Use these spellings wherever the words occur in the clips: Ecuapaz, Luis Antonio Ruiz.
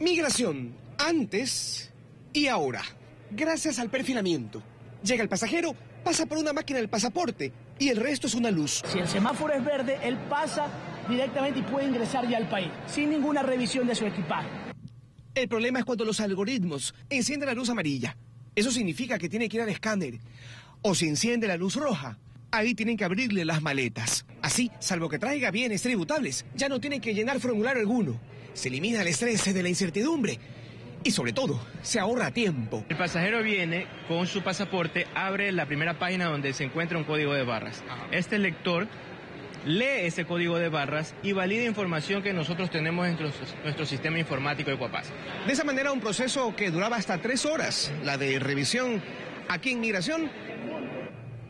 Migración, antes y ahora. Gracias al perfilamiento. Llega el pasajero, pasa por una máquina del pasaporte y el resto es una luz. Si el semáforo es verde, él pasa directamente y puede ingresar ya al país, sin ninguna revisión de su equipaje. El problema es cuando los algoritmos encienden la luz amarilla. Eso significa que tiene que ir al escáner. O si enciende la luz roja, ahí tienen que abrirle las maletas. Así, salvo que traiga bienes tributables, ya no tienen que llenar formulario alguno. Se elimina el estrés de la incertidumbre y, sobre todo, se ahorra tiempo. El pasajero viene con su pasaporte, abre la primera página donde se encuentra un código de barras. Este lector lee ese código de barras y valida información que nosotros tenemos en nuestro sistema informático de Ecuapaz. De esa manera, un proceso que duraba hasta 3 horas, la de revisión aquí en Migración,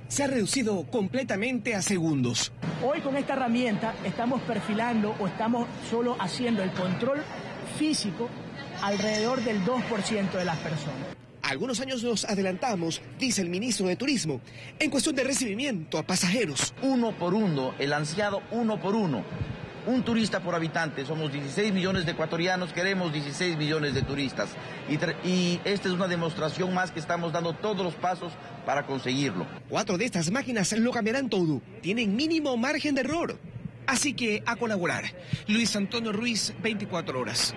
se ha reducido completamente a segundos. Hoy con esta herramienta estamos perfilando o estamos solo haciendo el control físico alrededor del 2% de las personas. Algunos años nos adelantamos, dice el ministro de Turismo, en cuestión de recibimiento a pasajeros. Uno por uno, el ansiado uno por uno. Un turista por habitante, somos 16 millones de ecuatorianos, queremos 16 millones de turistas. Y esta es una demostración más que estamos dando todos los pasos para conseguirlo. 4 de estas máquinas lo cambiarán todo, tienen mínimo margen de error. Así que a colaborar. Luis Antonio Ruiz, 24 horas.